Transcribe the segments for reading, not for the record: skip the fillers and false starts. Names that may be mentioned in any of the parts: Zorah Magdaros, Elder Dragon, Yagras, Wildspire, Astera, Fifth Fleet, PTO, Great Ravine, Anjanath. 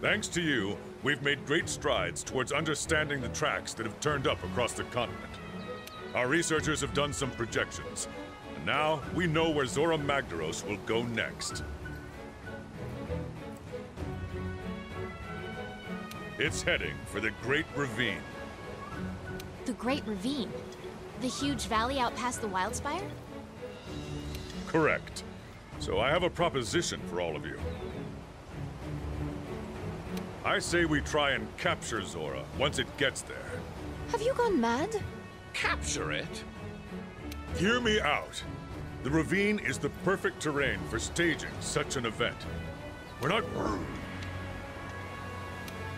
Thanks to you, we've made great strides towards understanding the tracks that have turned up across the continent. Our researchers have done some projections, and now we know where Zorah Magdaros will go next. It's heading for the Great Ravine. The Great Ravine? The huge valley out past the Wildspire? Correct. So I have a proposition for all of you. I say we try and capture Zorah once it gets there. Have you gone mad? Capture it? Hear me out. The ravine is the perfect terrain for staging such an event. We're not rude.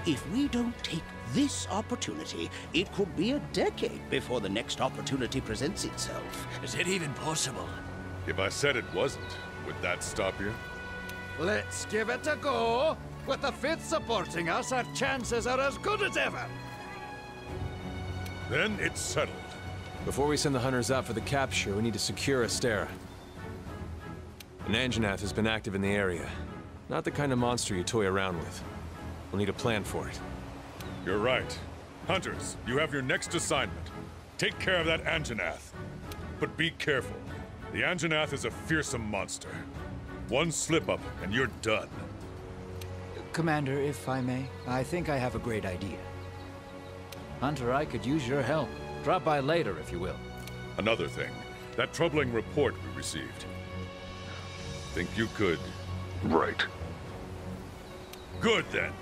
If we don't take this opportunity, it could be a decade before the next opportunity presents itself. Is it even possible? If I said it wasn't, would that stop you? Let's give it a go! With the Fifth supporting us, our chances are as good as ever! Then it's settled. Before we send the hunters out for the capture, we need to secure Astera. And Anjanath has been active in the area. Not the kind of monster you toy around with. We'll need a plan for it. You're right. Hunters, you have your next assignment. Take care of that Anjanath. But be careful. The Anjanath is a fearsome monster. One slip-up and you're done. Commander, if I may, I think I have a great idea. Hunter, I could use your help. Drop by later, if you will. Another thing, that troubling report we received. Think you could... Right. Good, then.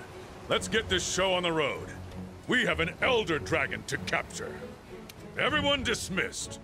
Let's get this show on the road. We have an Elder Dragon to capture. Everyone dismissed.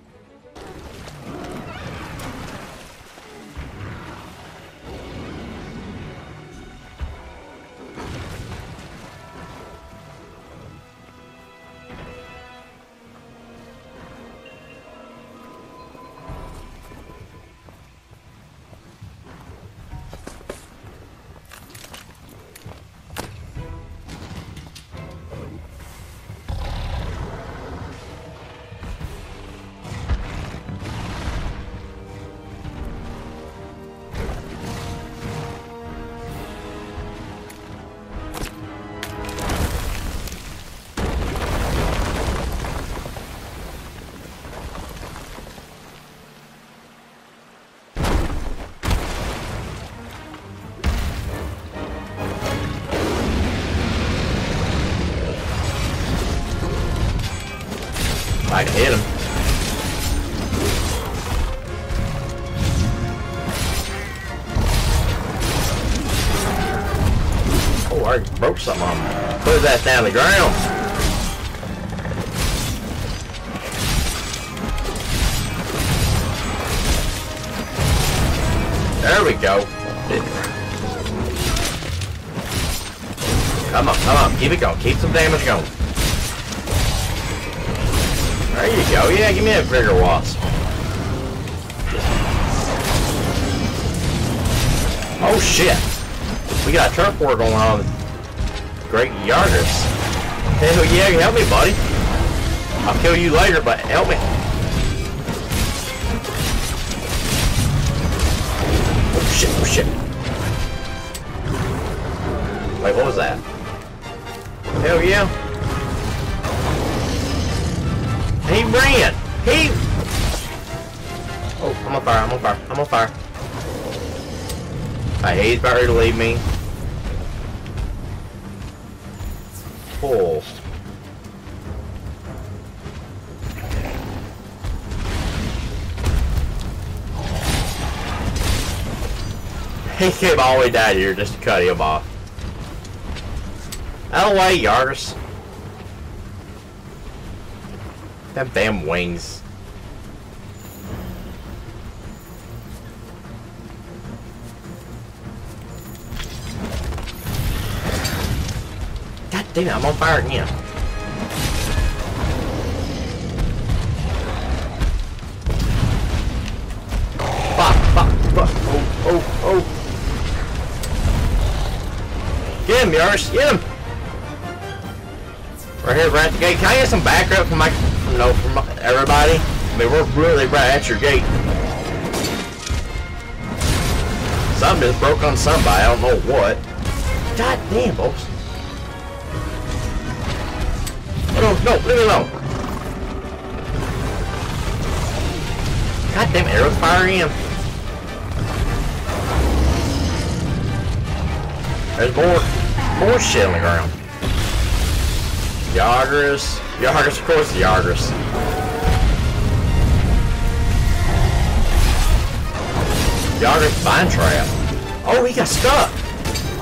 I can hit him. Oh, I broke something on him. Put his ass down to the ground. There we go. Come on, come on. Keep it going. Keep some damage going. There you go, yeah, give me that bigger wasp. Oh shit! We got a turf war going on. Great Yarders. Hell yeah, help me, buddy. I'll kill you later, but help me. Oh shit, oh shit. Wait, what was that? Hell yeah. He ran! He... Oh, I'm on fire, I'm on fire, I'm on fire. Alright, he's about ready to leave me. Oh. He came all the way down here just to cut him off. Out of the way, Yarders. That damn wings. God damn it, I'm on fire again. Fuck, fuck, fuck. Oh, oh, oh. Get him, Yars, get him. Right here, right at the gate. Can I get some backup from my... No, from everybody. I mean, we're really right at your gate. Something just broke on somebody. I don't know what. God damn, folks. Oh, no, leave me alone. God damn, arrows firing him. There's more shit on the ground. Yagras. Yagras, of course, Yagras. Yagras vine trap. Oh, he got stuck.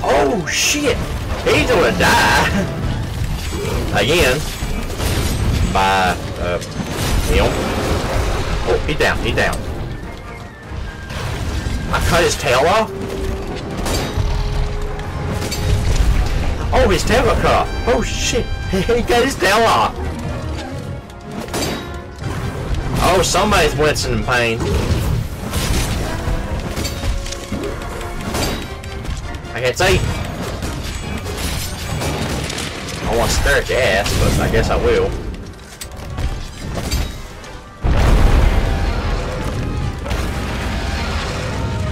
Oh, shit. He's gonna die. Again. By him. Oh, he's down. He's down. I cut his tail off. Oh, his tail got cut off. Oh, shit. He got his tail off. Oh, somebody's wincing in pain. I can't see. I want to stare at your ass, but I guess I will.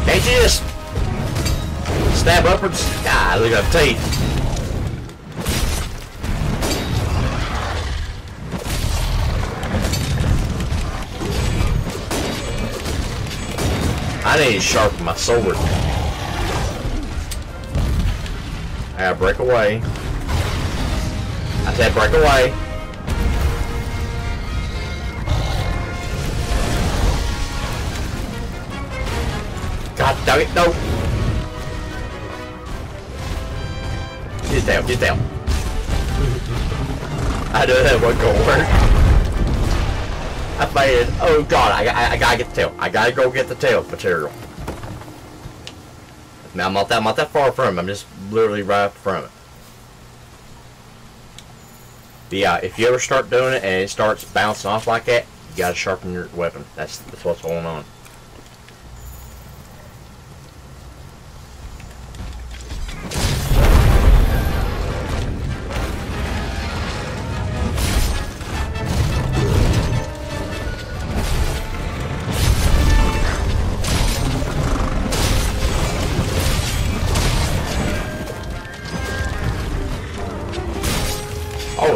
Can't you just stab upwards? God, look at the teeth. I need to sharpen my sword. I gotta break away. I said break away. God damn it, no! Get down, get down. I know that wasn't gonna work. I made it. Oh god, I gotta get the tail. I gotta go get the tail material. Now I'm not that far from him. I'm just literally right up front of it. But yeah, if you ever start doing it and it starts bouncing off like that, you gotta sharpen your weapon. That's what's going on.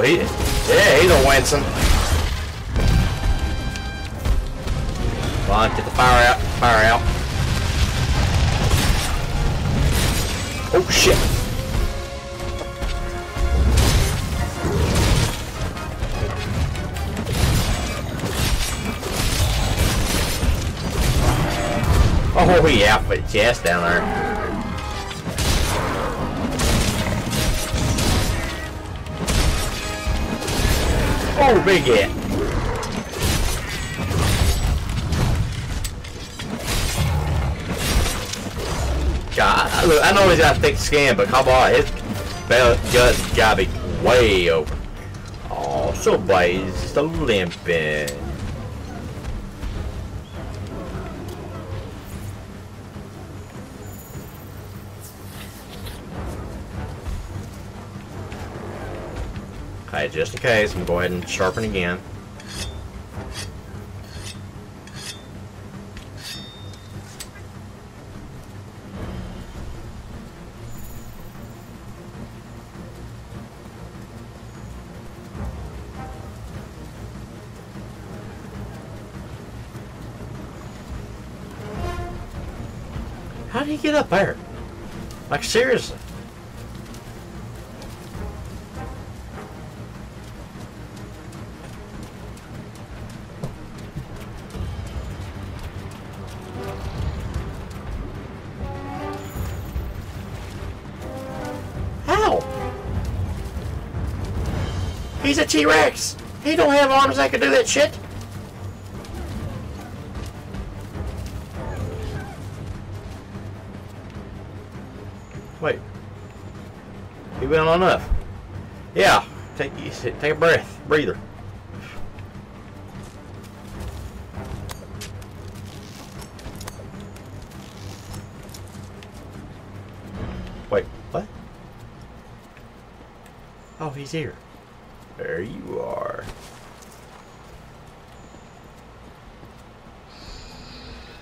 Yeah, he's a winsome. Come on, get the fire out. Fire out. Oh, shit. Oh, he outfit his ass down there. Oh, big hit. God, look, I know he's got a thick skin, but come on, his guts gotta be way over. Oh, somebody's so limping. Just in case, I'm going to go ahead and sharpen again. How did he get up there? Like, seriously. He's a T-Rex! He don't have arms that can do that shit! Wait. He went on up. Yeah. Take a breath. Breather. Wait. What? Oh, he's here. There you are.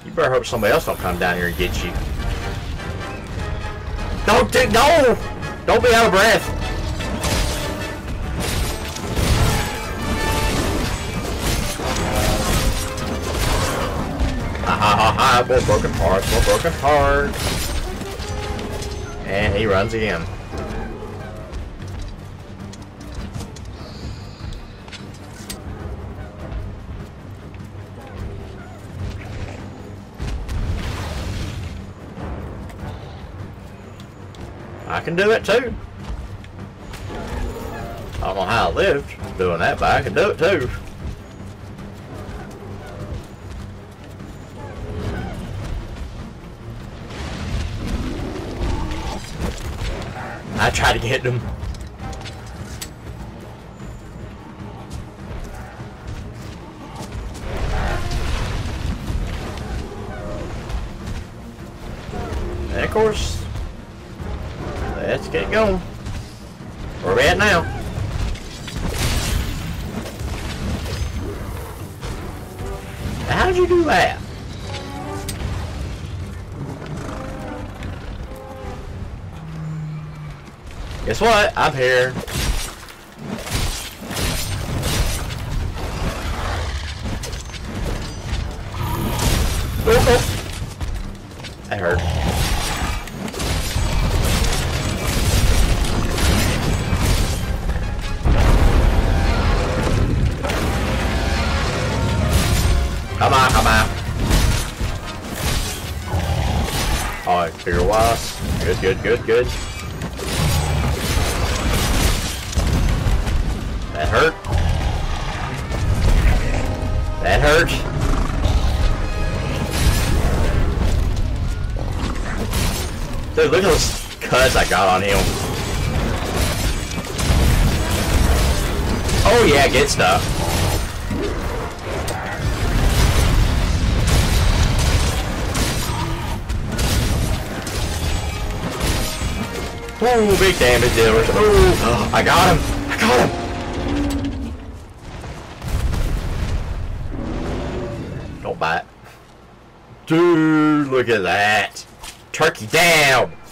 You better hope somebody else don't come down here and get you. Don't do no! Don't be out of breath. More broken hearts, more broken hearts. And he runs again. I can do it too. I don't know how I lived doing that, but I can do it too. I try to get them. And of course, let's get going. Where are we at now? How did you do that? Guess what? I'm here. Oh. That hurt. Come on, come on. Alright, figure wise. Good, good, good, good. That hurt. That hurt. Dude, look at those cuts I got on him. Oh yeah, good stuff. Ooh, big damage dealers. Ooh, I got him. I got him. Don't bite. Dude, look at that. Turkey down.